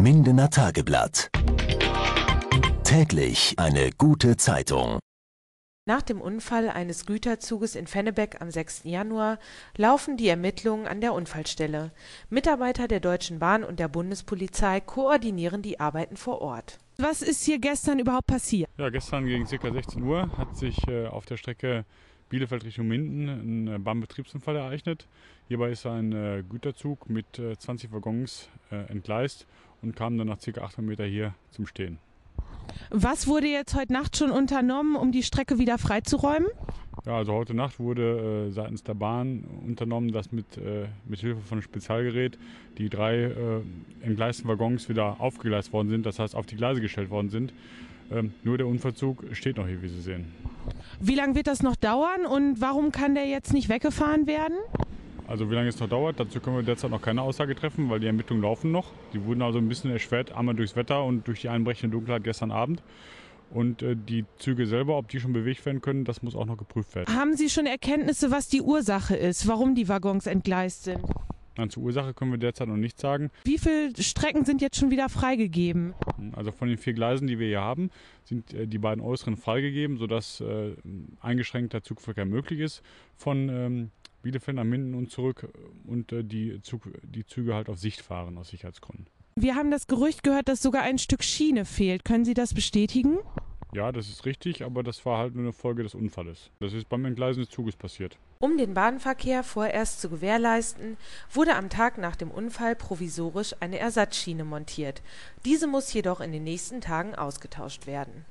Mindener Tageblatt. Täglich eine gute Zeitung. Nach dem Unfall eines Güterzuges in Vennebeck am 6. Januar laufen die Ermittlungen an der Unfallstelle. Mitarbeiter der Deutschen Bahn und der Bundespolizei koordinieren die Arbeiten vor Ort. Was ist hier gestern überhaupt passiert? Ja, gestern gegen ca. 16 Uhr hat sich auf der Strecke Bielefeld Richtung Minden ein Bahnbetriebsunfall ereignet. Hierbei ist ein Güterzug mit 20 Waggons entgleist und kam dann nach ca. 800 Meter hier zum Stehen. Was wurde jetzt heute Nacht schon unternommen, um die Strecke wieder freizuräumen? Ja, also heute Nacht wurde seitens der Bahn unternommen, dass mit Hilfe von einem Spezialgerät die drei entgleisten Waggons wieder aufgegleist worden sind, das heißt auf die Gleise gestellt worden sind. Nur der Unfallzug steht noch hier, wie Sie sehen. Wie lange wird das noch dauern und warum kann der jetzt nicht weggefahren werden? Also wie lange es noch dauert, dazu können wir derzeit noch keine Aussage treffen, weil die Ermittlungen laufen noch. Die wurden also ein bisschen erschwert, einmal durchs Wetter und durch die einbrechende Dunkelheit gestern Abend. Und die Züge selber, ob die schon bewegt werden können, das muss auch noch geprüft werden. Haben Sie schon Erkenntnisse, was die Ursache ist, warum die Waggons entgleist sind? Nein, zur Ursache können wir derzeit noch nichts sagen. Wie viele Strecken sind jetzt schon wieder freigegeben? Also von den 4 Gleisen, die wir hier haben, sind die beiden äußeren freigegeben, sodass eingeschränkter Zugverkehr möglich ist von Bielefeld nach Minden und zurück und die Züge halt auf Sicht fahren aus Sicherheitsgründen. Wir haben das Gerücht gehört, dass sogar ein Stück Schiene fehlt. Können Sie das bestätigen? Ja, das ist richtig, aber das war halt nur eine Folge des Unfalles. Das ist beim Entgleisen des Zuges passiert. Um den Bahnverkehr vorerst zu gewährleisten, wurde am Tag nach dem Unfall provisorisch eine Ersatzschiene montiert. Diese muss jedoch in den nächsten Tagen ausgetauscht werden.